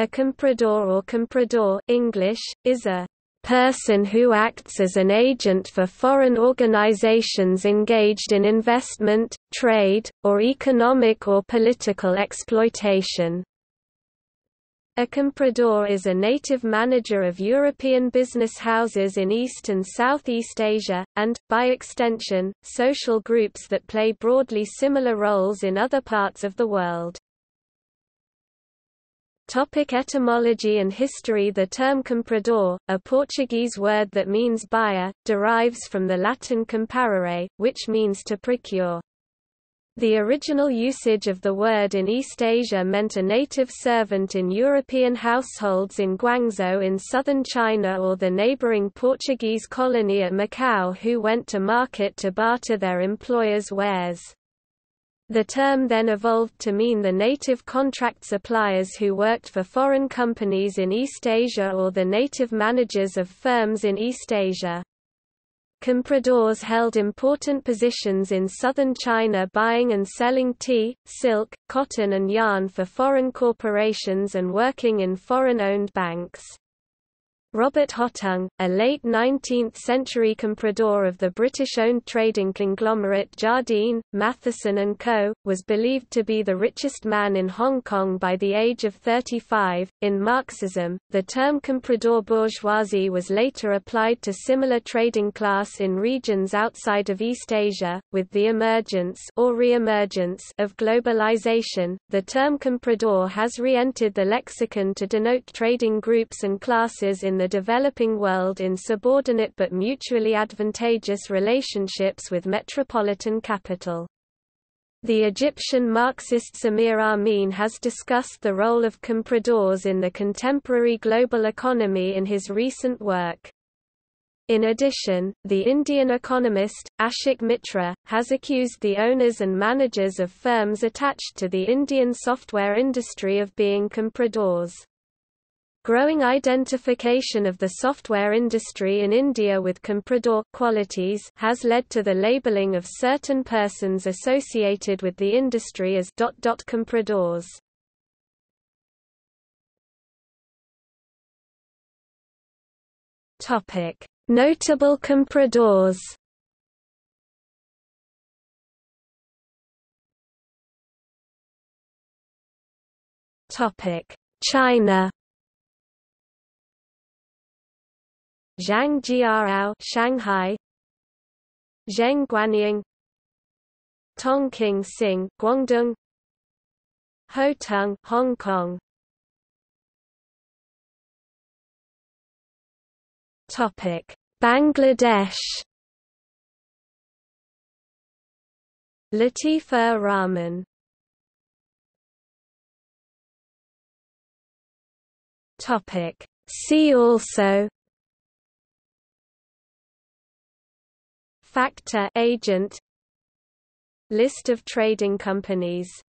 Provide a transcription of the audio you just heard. A comprador or comprador English, is a person who acts as an agent for foreign organizations engaged in investment, trade, or economic or political exploitation. A comprador is a native manager of European business houses in East and Southeast Asia, and, by extension, social groups that play broadly similar roles in other parts of the world. Topic etymology and history. The term comprador, a Portuguese word that means buyer, derives from the Latin comparare, which means to procure. The original usage of the word in East Asia meant a native servant in European households in Guangzhou in southern China or the neighboring Portuguese colony at Macau who went to market to barter their employers' wares. The term then evolved to mean the native contract suppliers who worked for foreign companies in East Asia or the native managers of firms in East Asia. Compradors held important positions in southern China buying and selling tea, silk, cotton and yarn for foreign corporations and working in foreign-owned banks. Robert Ho Tung, a late 19th-century comprador of the British-owned trading conglomerate Jardine, Matheson and Co, was believed to be the richest man in Hong Kong by the age of 35. In Marxism, the term comprador bourgeoisie was later applied to similar trading class in regions outside of East Asia. With the emergence or re-emergence of globalization, the term comprador has re-entered the lexicon to denote trading groups and classes in the developing world in subordinate but mutually advantageous relationships with metropolitan capital. The Egyptian Marxist Samir Amin has discussed the role of compradors in the contemporary global economy in his recent work. In addition, the Indian economist, Ashok Mitra, has accused the owners and managers of firms attached to the Indian software industry of being compradors. Growing identification of the software industry in India with comprador qualities has led to the labeling of certain persons associated with the industry as compradors. Topic: Notable compradors. Topic: China. Zhang Giarao, Shanghai. Zheng Guanying, Tong King Sing, Guangdong. Ho Tung, Hong Kong. Topic: Bangladesh. Latifur Raman. Topic: See also. Factor agent. List of trading companies.